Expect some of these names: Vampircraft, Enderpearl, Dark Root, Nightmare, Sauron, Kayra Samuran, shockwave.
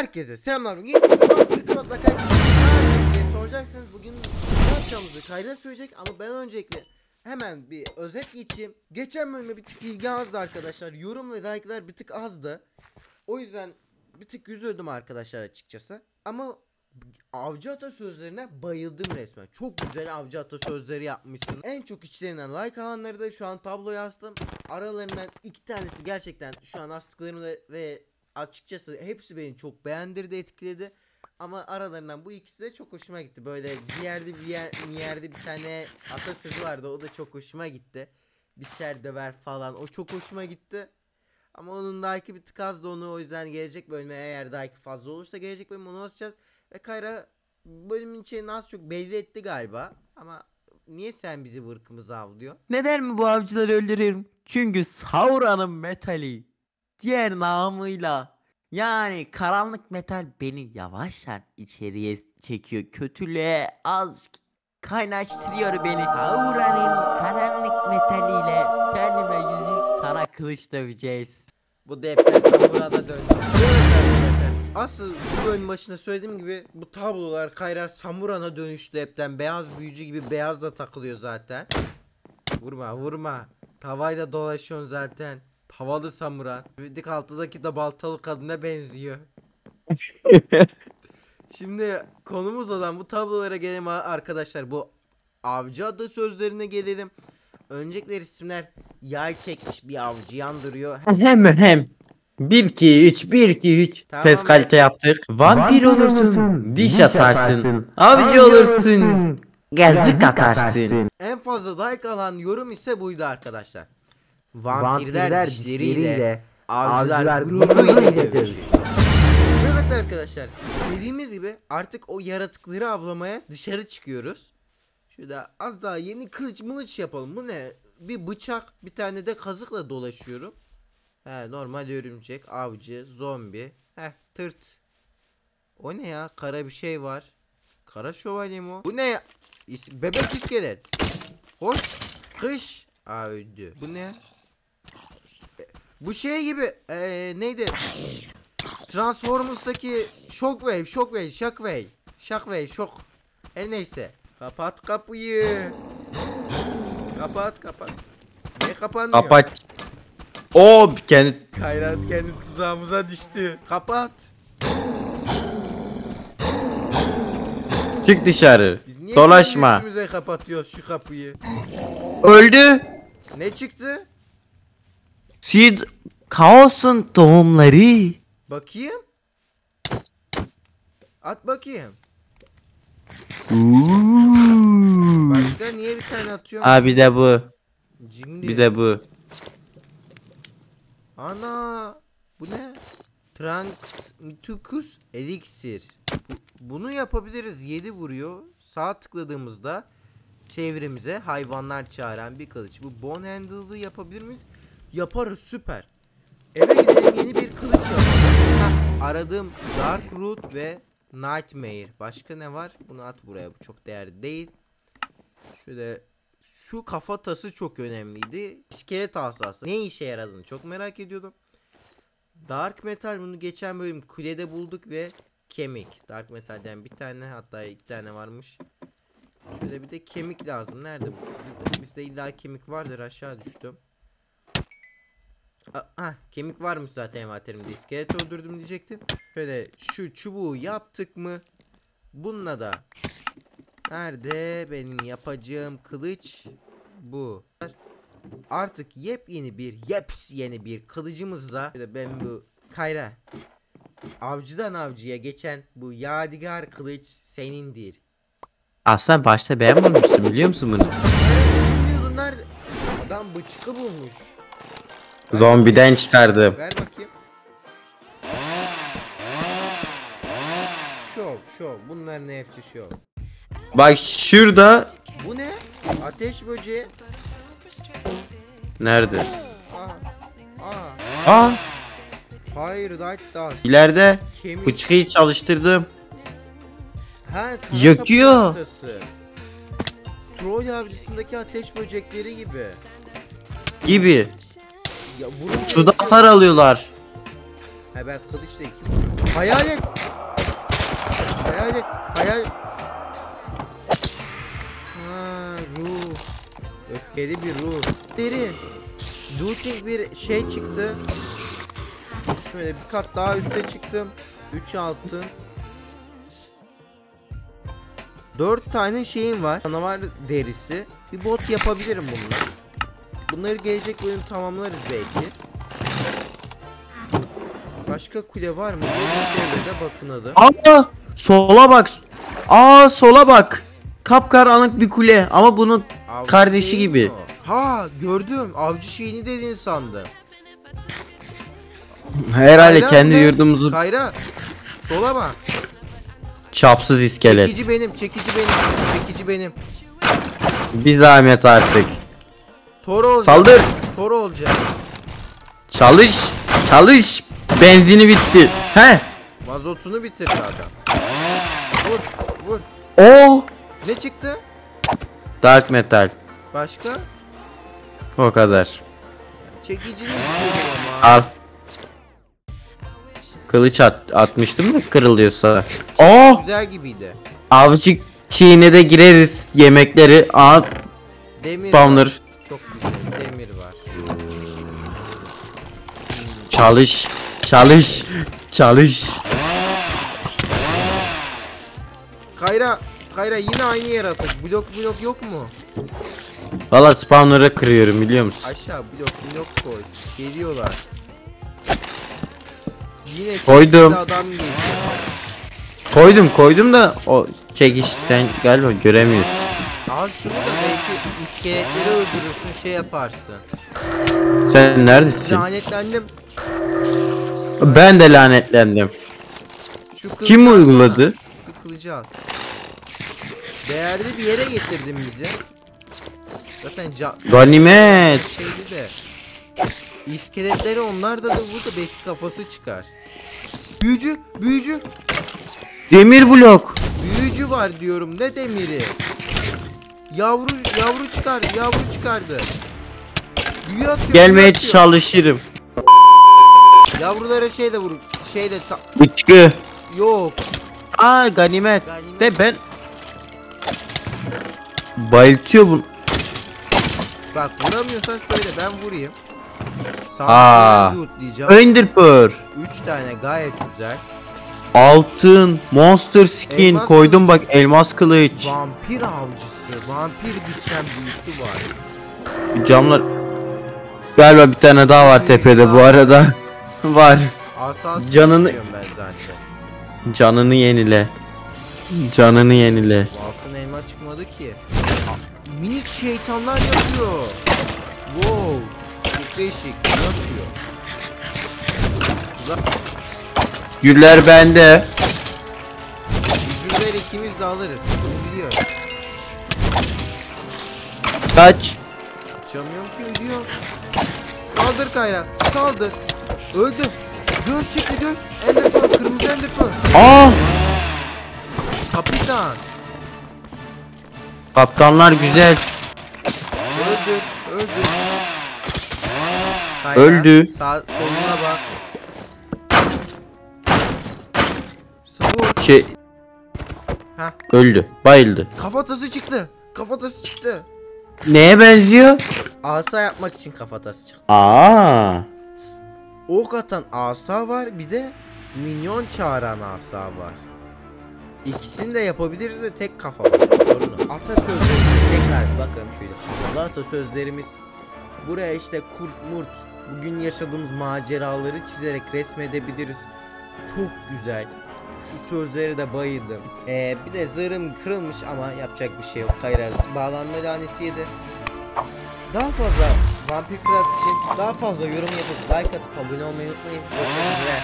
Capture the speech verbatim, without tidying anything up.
Herkese selamlar. Bugün Vampircraft'la karşınızdayım. Soracaksınız bugün ne yapacağımızı kayda sürecek ama ben öncelikle hemen bir özet geçeyim. Geçen bölüme bir tık ilgi azdı arkadaşlar. Yorum ve like'lar bir tık azdı. O yüzden bir tık üzüldüm arkadaşlar açıkçası. Ama avcı atasözlerine bayıldım resmen. Çok güzel avcı atasözleri yapmışsın. En çok içlerinden like alanları da şu an tabloya astım. Aralarından iki tanesi gerçekten şu an astıklarımda ve açıkçası hepsi beni çok beğendirdi, etkiledi. Ama aralarından bu ikisi de çok hoşuma gitti. Böyle ciğerde bir yer, yerde bir tane atasözü vardı. O da çok hoşuma gitti. Biçer döver falan. O çok hoşuma gitti. Ama onun like'ı bir tık azdı onu. O yüzden gelecek bölüme eğer like'ı fazla olursa gelecek bölüme onu asacağız. Ve Kayra bölümün içeriğini az çok belli etti galiba. Ama niye sen bizi vırkımıza avlıyor? Neden mi bu avcıları öldürüyorum? Çünkü Sauron'un metali. Diğer namıyla yani karanlık metal beni yavaştan içeriye çekiyor. Kötülüğe az kaynaştırıyor beni. Sauron'un karanlık metaliyle kendime yüzük sana kılıç döveceğiz. Bu depresyona burada döndü. Asıl bu bölüm başında söylediğim gibi bu tablolar Kayra Samuran'a dönüştü hepten. Beyaz büyücü gibi beyaz da takılıyor zaten. Vurma vurma. Tavayla dolaşıyorsun zaten. Havalı samuran. Dik altıdaki de baltalı kadına benziyor. Şimdi konumuz olan bu tablolara gelelim arkadaşlar. Bu avcı atasözlerine gelelim. Öncelikle resimler yay çekmiş bir avcıyı andırıyor. Hem hem. bir iki üç bir iki üç. Tamam. Ses kalite yaptık. Vampir olursun, diş atarsın, avcı olursun, gezdik atarsın. En fazla like alan yorum ise buydu arkadaşlar. Vampirler, Vampirler dişleriyle, avcılar gururuyla dövüşüyor. Evet arkadaşlar, dediğimiz gibi artık o yaratıkları avlamaya dışarı çıkıyoruz. Şurada az daha yeni kılıç mılıç yapalım. Bu ne? Bir bıçak, bir tane de kazıkla dolaşıyorum. He, normal örümcek, avcı, zombi. Heh, tırt. O ne ya? Kara bir şey var. Kara şövalye mi o? Bu ne ya? Bebek iskelet. Hoş. Kış. Aa, öldü. Bu ne? Bu şey gibi ee, neydi? Transformers'taki shockwave, shockwave, shockwave, shockwave, shock. Her neyse. Kapat kapıyı. Kapat, kapat. Ne kapanmıyor? Kapat. O kendi. Kayrat kendi tuzağımıza düştü. Kapat. Çık dışarı. Dolaşma. Üstümüze kapatıyoruz şu kapıyı. Öldü. Ne çıktı? Sid kaosun tohumları. Bakayım. At bakayım. Uuu. Başka niye bir tane atıyor? Aa, bir de bu. Cimri. Bir de bu. Ana. Bu ne? Trunks Mitukus Elixir. Bu, bunu yapabiliriz. yedi vuruyor. Sağa tıkladığımızda çevremize hayvanlar çağıran bir kılıç. Bu bone handle'ı yapabilir miyiz? Yaparız, süper. Eve gidelim, yeni bir kılıç yapalım. Aradığım Dark Root ve Nightmare. Başka ne var? Bunu at buraya. Bu çok değerli değil. Şöyle şu kafatası çok önemliydi. İskelet asası. Ne işe yaradığını çok merak ediyordum. Dark Metal, bunu geçen bölüm kulede bulduk ve kemik. Dark Metal'den bir tane, hatta iki tane varmış. Şöyle bir de kemik lazım. Nerede bu? Bizde illa kemik vardır. Aşağı düştüm. Ah, kemik varmış zaten envanterimde. İskelet öldürdüm diyecektim. Şöyle şu çubuğu yaptık mı? Bununla da. Nerede benim yapacağım kılıç? Bu. Artık yepyeni bir yeps yeni bir kılıcımızla. Ben bu Kayra, avcıdan avcıya geçen bu yadigar kılıç senindir. Aslında başta ben bulmuştum, biliyor musun bunu? Bunlar adam bıçkı bulmuş. Zombiden çıkardım. Ver bakayım. Şov şov. Bunların hepsi şov. Bak şurada. Bu ne? Ateş böceği. Nerede? Aa. Aa. Aa. Hayır, hatta. İleride bıçkıyı çalıştırdım. Ha, yakıyor. Troll avcısındaki ateş böcekleri gibi. Gibi. Suda hasar alıyorlar. He, ben kılıçla iki. Hayal et. Hayal. Ha, ruh. Öfkeli bir ruh. Deri. Looting bir şey çıktı. Şöyle bir kat daha üste çıktım. üç altın. dört tane şeyim var. Canavar derisi. Bir bot yapabilirim bununla. Bunları gelecek bölüm tamamlarız belki. Başka kule var mı? Çevrede bakın adı. Aa, sola bak. Aa, sola bak. Kapkaranlık bir kule ama bunun avcı kardeşi gibi. O. Ha, gördüm. Avcı şeyini dediğin sandım. Herhalde Kayra kendi yurdumuzu. Kayra. Sola bak. Çapsız iskelet. Çekici benim, çekici benim, çekici benim. Bir zahmet artık. Toro olacak. Saldır. Toro olacak. Çalış, çalış. Benzini bitti. He? Mazotunu bitir adam. Vur, vur. Oo! Ne çıktı? Dark metal. Başka? O kadar. Çekicini istiyorum ama. Al. Kılıç at, atmıştım mı kırılıyorsa? Oo! Güzel gibiydi. Avcı çiğne de gireriz yemekleri. Aa. Demir. Spawner. Çok güzel demir var. Çalış. Çalış, çalış. Kayra, Kayra yine aynı yer atık. Blok blok yok mu? Valla spawnlara kırıyorum biliyor musun? Aşağı blok blok koy. Geliyorlar. Yine koydum. Koydum, koydum da o çekişten galiba göremiyorsun. Al şunu da belki iskeletleri öldürürsün, şey yaparsın. Sen neredesin? Lanetlendim. Ben de lanetlendim. Kim uyguladı? Şu kılıcı al. Değerli bir yere getirdin bizi. Zaten ganimet. Şeydi de. İskeletleri onlar da da burada belki kafası çıkar. Büyücü, büyücü. Demir blok. Büyücü var diyorum, ne demiri? Yavru, yavru çıkar, yavru çıkardı. Büyü atıyor. Gelmeye büyü atıyor. Çalışırım. Yavrulara şey de vur, şey de ta... Bıçkı. Yok. Aa ganimet. Ganimet. De ben... Bayıltıyor bu. Bak vuramıyorsan söyle ben vurayım. Aaa. Enderpearl. üç tane gayet güzel. Altın, monster skin elmas koydum kılıç. Bak elmas kılıç. Vampir avcısı, vampir biçen büyüsü var. Camlar... Galiba bir tane daha var tepede ya. Bu arada. Var. Asas canını ben zaten. Canını yenile. Canını yenile. Altın elma çıkmadı ki. Minik şeytanlar yapıyor. Wow. Çok değişik. Ne yapıyor? Uzak. Güller bende. Güller ikimiz de alırız. Biliyor. Kaç. Açamıyorum ki diyor. Saldır Kayra. Saldır. Öldü. Göz çıktı göz. Enderpearl, kırmızı enderpearl. Aa! Kapitan. Kaptanlar güzel. Öldü, öldü. Kayra, öldü. Sağ soluna bak. Sıvur. Şey. Ha. Öldü. Bayıldı. Kafatası çıktı. Kafatası çıktı. Neye benziyor? Asa yapmak için kafatası çıktı. Aa! Ok atan asa var, bir de minyon çağıran asa var. İkisini de yapabiliriz de tek kafa var. Sorunu. Atasözlerimiz tekrar bakın şöyle. Allah atasözlerimiz buraya işte kurt murt bugün yaşadığımız maceraları çizerek resmedebiliriz. Çok güzel. Şu sözlere de bayıldım. Ee, bir de zırhım kırılmış ama yapacak bir şey yok. Hayır, bağlanma laneti yedi. Daha fazla Vampircraft için daha fazla yorum yapıp like atıp abone olmayı unutmayın.